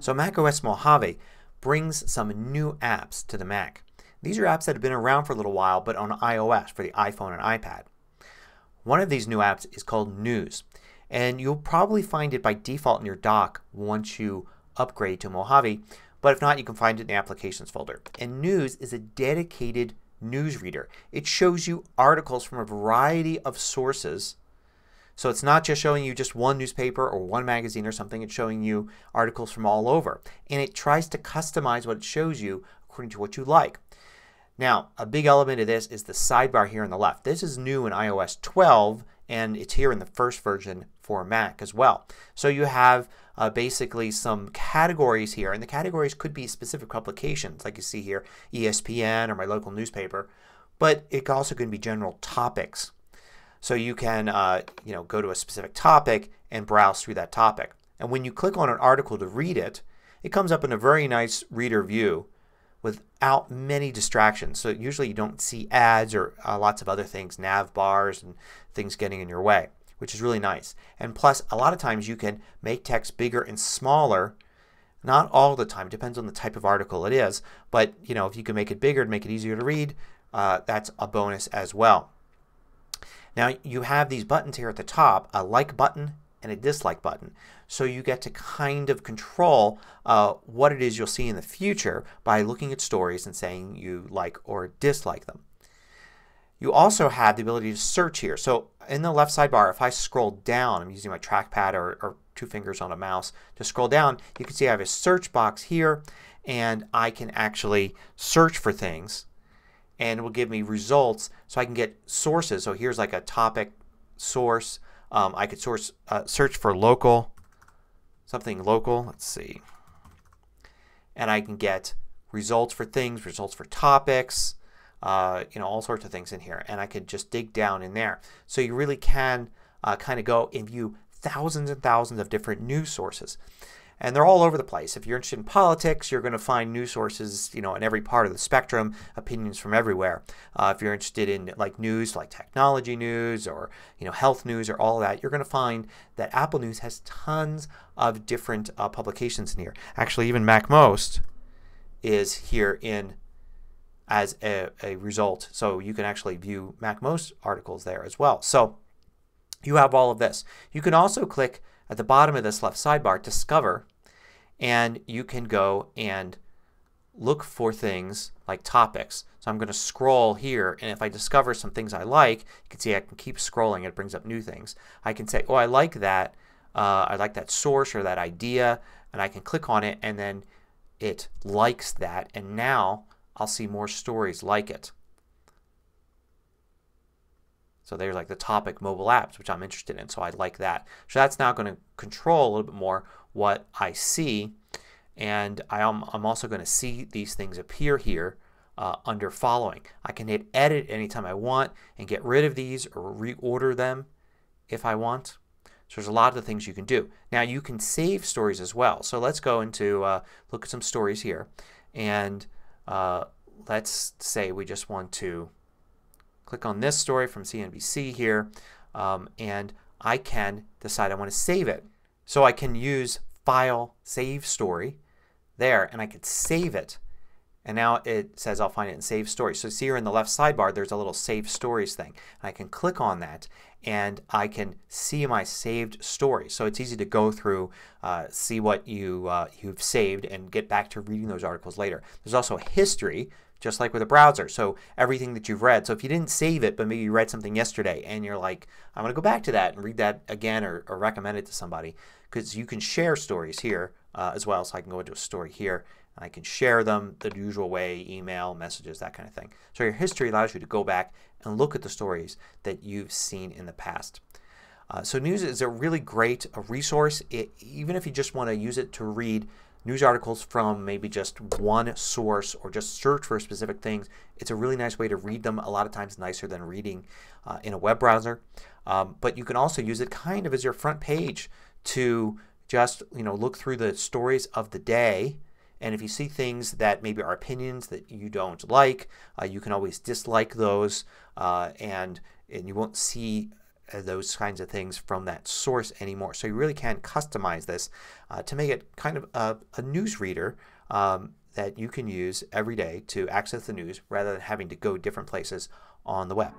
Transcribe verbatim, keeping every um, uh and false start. So macOS Mojave brings some new apps to the Mac. These are apps that have been around for a little while but on iOS for the iPhone and iPad. One of these new apps is called News, and you'll probably find it by default in your dock once you upgrade to Mojave, but if not you can find it in the Applications folder. And News is a dedicated newsreader. It shows you articles from a variety of sources. So it's not just showing you just one newspaper or one magazine or something. It's showing you articles from all over. And it tries to customize what it shows you according to what you like. Now a big element of this is the sidebar here on the left. This is new in iOS twelve and it's here in the first version for Mac as well. So you have uh, basically some categories here, and the categories could be specific publications like you see here, E S P N or my local newspaper, but it also can be general topics. So you can uh, you know, go to a specific topic and browse through that topic. And when you click on an article to read it, it comes up in a very nice reader view without many distractions. So usually you don't see ads or uh, lots of other things, nav bars and things getting in your way, which is really nice. And plus a lot of times you can make text bigger and smaller. Not all the time. It depends on the type of article it is. But you know, if you can make it bigger and make it easier to read, uh, that's a bonus as well. Now you have these buttons here at the top, a like button and a dislike button. So you get to kind of control uh, what it is you'll see in the future by looking at stories and saying you like or dislike them. You also have the ability to search here. So in the left sidebar, if I scroll down, I'm using my trackpad or, or two fingers on a mouse to scroll down, you can see I have a search box here and I can actually search for things and it will give me results so I can get sources. So here's like a topic source. Um, I could source, uh, search for local, something local, let's see, and I can get results for things, results for topics, uh, you know, all sorts of things in here. And I could just dig down in there. So you really can uh, kind of go and view thousands and thousands of different news sources. And they're all over the place. If you're interested in politics, you're going to find news sources, you know, in every part of the spectrum, opinions from everywhere. Uh, if you're interested in like news, like technology news or, you know, health news or all that, you're going to find that Apple News has tons of different uh, publications in here. Actually, even MacMost is here in as a, a result. So you can actually view MacMost articles there as well. So you have all of this. You can also click at the bottom of this left sidebar, Discover, and you can go and look for things like topics. So I'm going to scroll here, and if I discover some things I like, you can see I can keep scrolling. It brings up new things. I can say, oh, I like that. Uh, I like that source or that idea, and I can click on it, and then it likes that, and now I'll see more stories like it. So there's like the topic mobile apps, which I'm interested in. So I like that. So that's now going to control a little bit more what I see. And I'm also going to see these things appear here uh, under following. I can hit edit anytime I want and get rid of these or reorder them if I want. So there's a lot of the things you can do. Now you can save stories as well. So let's go into uh, look at some stories here. And uh, let's say we just want to click on this story from C N B C here um, and I can decide I want to save it. So I can use File, Save Story there, and I could save it. And now it says I'll find it in Save Stories. So see here in the left sidebar there's a little Save Stories thing. And I can click on that and I can see my saved story. So it's easy to go through, uh, see what you, uh, you've saved and get back to reading those articles later. There's also a history, just like with a browser. So everything that you've read. So if you didn't save it but maybe you read something yesterday and you're like, I'm going to go back to that and read that again or, or recommend it to somebody, because you can share stories here uh, as well. So I can go into a story here and I can share them the usual way, email, messages, that kind of thing. So your history allows you to go back and look at the stories that you've seen in the past. Uh, so News is a really great uh, resource. It, even if you just want to use it to read news articles from maybe just one source or just search for specific things, it's a really nice way to read them. A lot of times nicer than reading uh, in a web browser. Um, but you can also use it kind of as your front page to just, you know, look through the stories of the day. And if you see things that maybe are opinions that you don't like, uh, you can always dislike those uh, and, and you won't see those kinds of things from that source anymore. So you really can customize this uh, to make it kind of a, a newsreader um, that you can use every day to access the news rather than having to go different places on the web.